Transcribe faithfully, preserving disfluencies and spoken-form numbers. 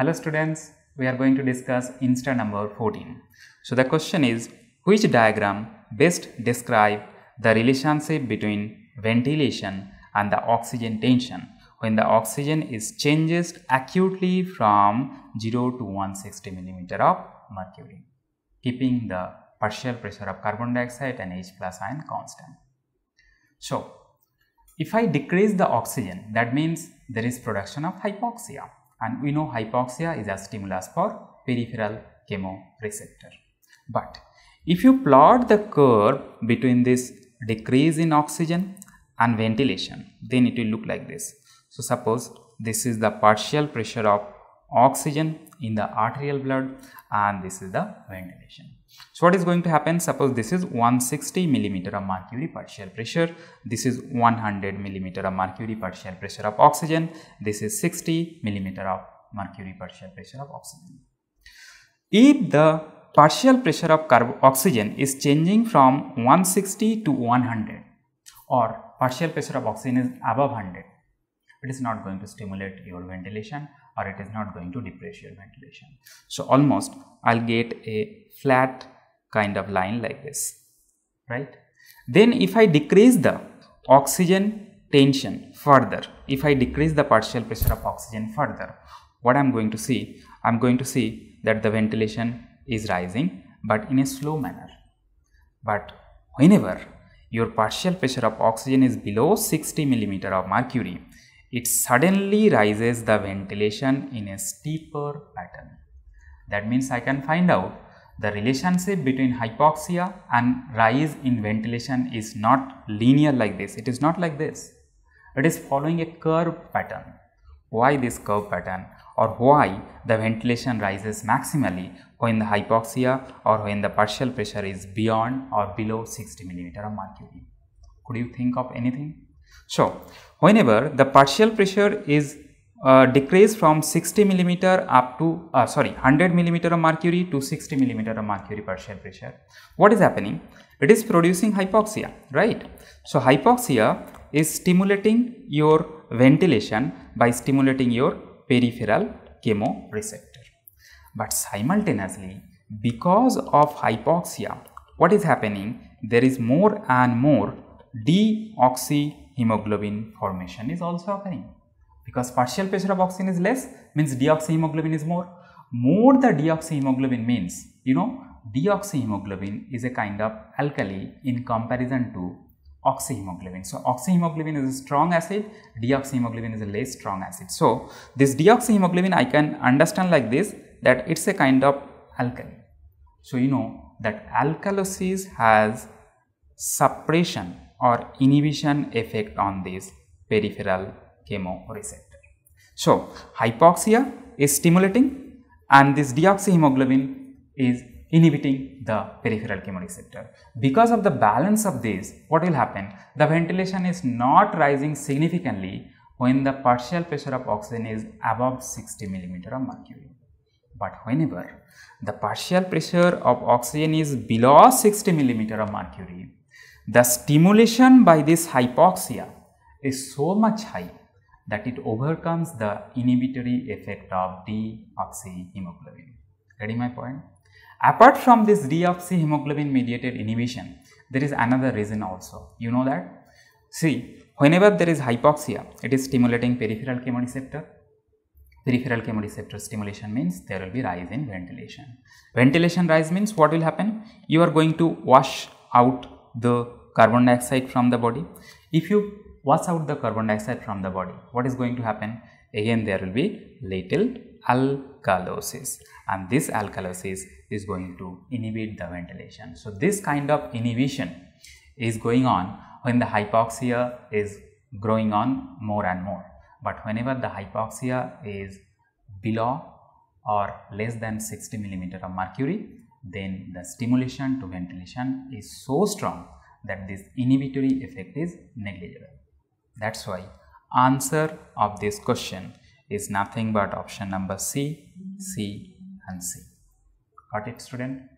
Hello students, we are going to discuss Insta number fourteen. So the question is, which diagram best describe the relationship between ventilation and the oxygen tension when the oxygen is changes acutely from zero to one hundred sixty millimeter of mercury, keeping the partial pressure of carbon dioxide and H plus ion constant. So if I decrease the oxygen, that means there is production of hypoxia, and we know hypoxia is a stimulus for peripheral chemoreceptor. But if you plot the curve between this decrease in oxygen and ventilation, then it will look like this. So suppose this is the partial pressure of oxygen in the arterial blood and this is the ventilation. So what is going to happen? Suppose this is one hundred sixty millimeter of mercury partial pressure, this is one hundred millimeter of mercury partial pressure of oxygen, this is sixty millimeter of mercury partial pressure of oxygen. If the partial pressure of oxygen is changing from one hundred sixty to one hundred, or partial pressure of oxygen is above one hundred, it is not going to stimulate your ventilation, or it is not going to depress your ventilation. So almost I'll get a flat kind of line like this, right? Then if I decrease the oxygen tension further, if I decrease the partial pressure of oxygen further, what I'm going to see? I'm going to see that the ventilation is rising, but in a slow manner. But whenever your partial pressure of oxygen is below sixty millimeter of mercury, it suddenly rises the ventilation in a steeper pattern. That means I can find out the relationship between hypoxia and rise in ventilation is not linear like this. It is not like this. It is following a curve pattern. Why this curve pattern, or why the ventilation rises maximally when the hypoxia or when the partial pressure is beyond or below sixty millimeter of mercury? Could you think of anything? So whenever the partial pressure is uh, decreased from sixty millimeter up to uh, sorry one hundred millimeter of mercury to sixty millimeter of mercury partial pressure, what is happening? It is producing hypoxia, right? So hypoxia is stimulating your ventilation by stimulating your peripheral chemoreceptor. But simultaneously, because of hypoxia, what is happening? There is more and more deoxy hemoglobin formation is also happening, because partial pressure of oxygen is less means deoxyhemoglobin is more. More the deoxyhemoglobin means, you know, deoxyhemoglobin is a kind of alkali in comparison to oxyhemoglobin. So oxyhemoglobin is a strong acid, deoxyhemoglobin is a less strong acid. So this deoxyhemoglobin I can understand like this, that it's a kind of alkali. So you know that alkalosis has suppression or inhibition effect on this peripheral chemoreceptor. So hypoxia is stimulating and this deoxyhemoglobin is inhibiting the peripheral chemoreceptor. Because of the balance of this, what will happen? The ventilation is not rising significantly when the partial pressure of oxygen is above sixty millimeter of mercury. But whenever the partial pressure of oxygen is below sixty millimeter of mercury, the stimulation by this hypoxia is so much high that it overcomes the inhibitory effect of deoxyhemoglobin. Getting my point? Apart from this deoxyhemoglobin mediated inhibition, there is another reason also. You know that? See, whenever there is hypoxia, it is stimulating peripheral chemoreceptor. Peripheral chemoreceptor stimulation means there will be rise in ventilation. Ventilation rise means what will happen? You are going to wash out the carbon dioxide from the body. If you wash out the carbon dioxide from the body, what is going to happen? Again there will be little alkalosis, and this alkalosis is going to inhibit the ventilation. So this kind of inhibition is going on when the hypoxia is growing on more and more. But whenever the hypoxia is below or less than sixty millimeter of mercury, then the stimulation to ventilation is so strong that this inhibitory effect is negligible. That's why answer of this question is nothing but option number C, C and C. Got it, student?